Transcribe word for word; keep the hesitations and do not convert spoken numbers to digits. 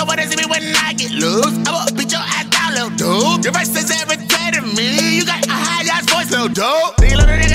over there, see me when I get loose. I'ma beat your ass down, little dude. Your verse is everything to me. You got a high ass voice, little dude.